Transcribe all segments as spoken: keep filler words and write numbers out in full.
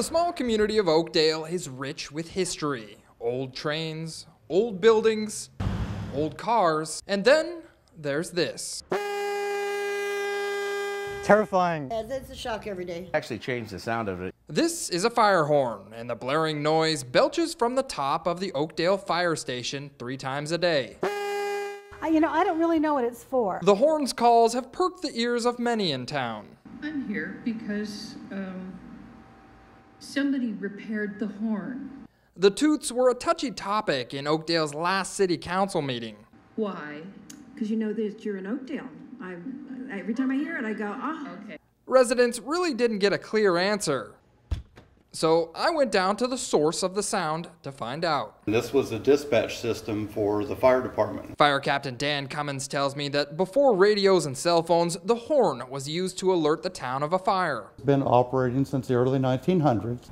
The small community of Oakdale is rich with history. Old trains, old buildings, old cars, and then there's this. Terrifying. Yeah, that's a shock every day. Actually changed the sound of it. This is a fire horn, and the blaring noise belches from the top of the Oakdale Fire Station three times a day. You know, I don't really know what it's for. The horn's calls have perked the ears of many in town. I'm here because um, somebody repaired the horn. The toots were a touchy topic in Oakdale's last city council meeting. Why? Because you know that you're in Oakdale. I, every time I hear it, I go, ah. Oh. Okay. Residents really didn't get a clear answer. So I went down to the source of the sound to find out. This was a dispatch system for the fire department. Fire Captain Dan Cummins tells me that before radios and cell phones, the horn was used to alert the town of a fire. It's been operating since the early nineteen hundreds.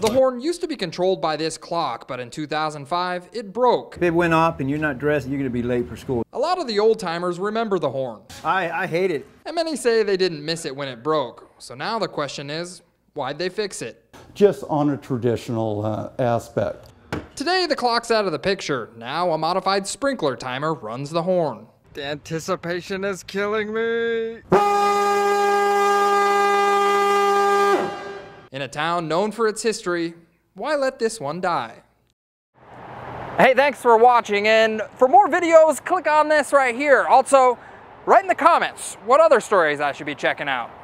The horn used to be controlled by this clock, but in two thousand five, it broke. If it went off and you're not dressed, you're going to be late for school. A lot of the old timers remember the horn. I, I hate it. And many say they didn't miss it when it broke. So now the question is, why'd they fix it? Just on a traditional uh, aspect. Today the clock's out of the picture. Now a modified sprinkler timer runs the horn. The anticipation is killing me. In a town known for its history, why let this one die? Hey, thanks for watching, and for more videos, click on this right here. Also, write in the comments what other stories I should be checking out.